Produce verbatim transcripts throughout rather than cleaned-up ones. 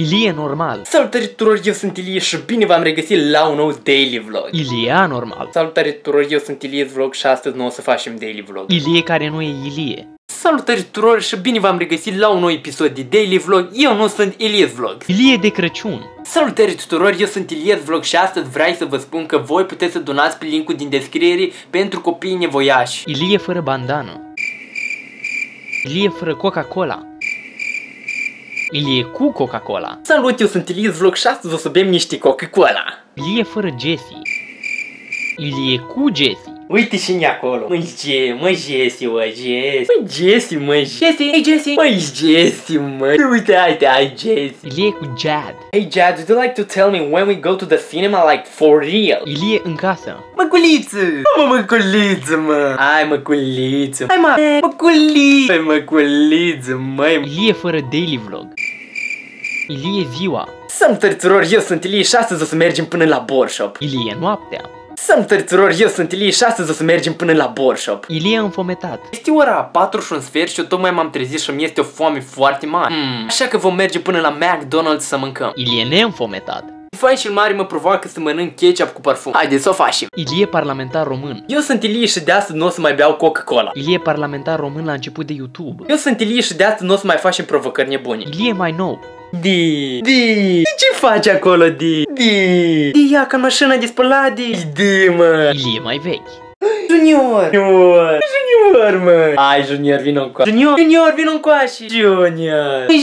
Ilie normal. Salutare tuturor, eu sunt Ilie și bine v-am regăsit la un nou daily vlog. Ilie normal. Salutare tuturor, eu sunt Ilie's Vlog și astăzi noi o să facem daily vlog. Ilie care nu e Ilie. Salutări tuturor și bine v-am regăsit la un nou episod de daily vlog. Eu nu sunt Ilie's Vlog. Ilie de Crăciun. Salutări tuturor, eu sunt Ilie's Vlog și astăzi vreau să vă spun că voi puteți să donați pe linkul din descriere pentru copiii nevoiași. Ilie fără bandană. Ilie fără Coca-Cola. Ilie cu Coca-Cola. Salut, eu sunt Ilie's Vlog și astăzi o să bem niște Coca-Cola. Ilie fără Jessie. Ilie cu Jessie. Uite și-n acolo. Măi, Jessie, măi, Jessie, măi, Jessie. Măi, Jessie, măi, Jessie. Hei, Jessie. Măi, Jessie, măi. Uite, uite, ai Jessie. Ilie cu Jad. Hey, Jad, would you like to tell me when we go to the cinema, like, for real? Ilie în casă. Măculiță. Mă, măculiță, mă. Hai, măculiță. Hai, mă. Măculiță. Hai, măculiță, măi. Ilie fără daily vlog. Ilie ziua. Salutări tuturor, eu sunt Ilie și astăzi o să mergem până la Borshop. Ilie noaptea. Salutări tuturor, eu sunt Ilie și astăzi o să mergem până la Borshop. Ilie înfometat. Este ora patru și un sfert și eu tocmai m-am trezit și mi este o foame foarte mare. Mm. Așa că vom merge până la McDonald's să mâncăm. Ilie neînfometat. Fai și mare mă provoacă să mănânc ketchup cu parfum. Haideți să o facem. Ilie parlamentar român. Eu sunt Ilie și de astăzi nu o să mai beau Coca-Cola. Ilie parlamentar român la început de YouTube. Eu sunt Ilie și de astăzi nu o să mai facem provocări nebune. Ilie mai nou. Di, di, ce faci acolo, di? Di, di, ia ca mașina de spălat, di, di, mă. Ilie mai vechi. Junior, Junior, Junior, mă. Hai, Junior, vină încoace. Junior, Junior, vină încoace. Junior,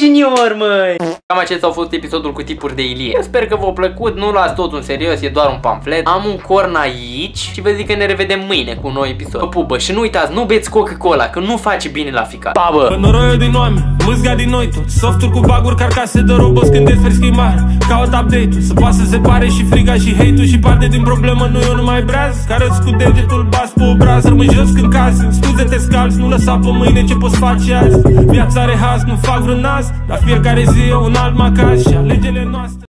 Junior, mă. Cam acesta a fost episodul cu tipuri de Ilie. Eu sper că v-a plăcut, nu luați totul în serios, e doar un pamflet. Am un corn aici și vă zic că ne revedem mâine cu un nou episod. Vă pupă și nu uitați, nu beți Coca-Cola, că nu face bine la ficat. Pa, bă! Noroiul din oameni, mâzga din noi tot, softuri cu baguri, carcase de roboți când desferi schimbare. Caut update-ul, să poate să separe și friga și hate-ul și parte din problemă, nu eu nu mai breaz. Care-ți cu degetul, bas pe obraz, rămâi jos când cazi, scuze te scalzi, nu lăsa pe mâine ce poți face azi. Viața are haz, nu fac vreun nas, dar fiecare zi e un alt macaz și alegele noastre.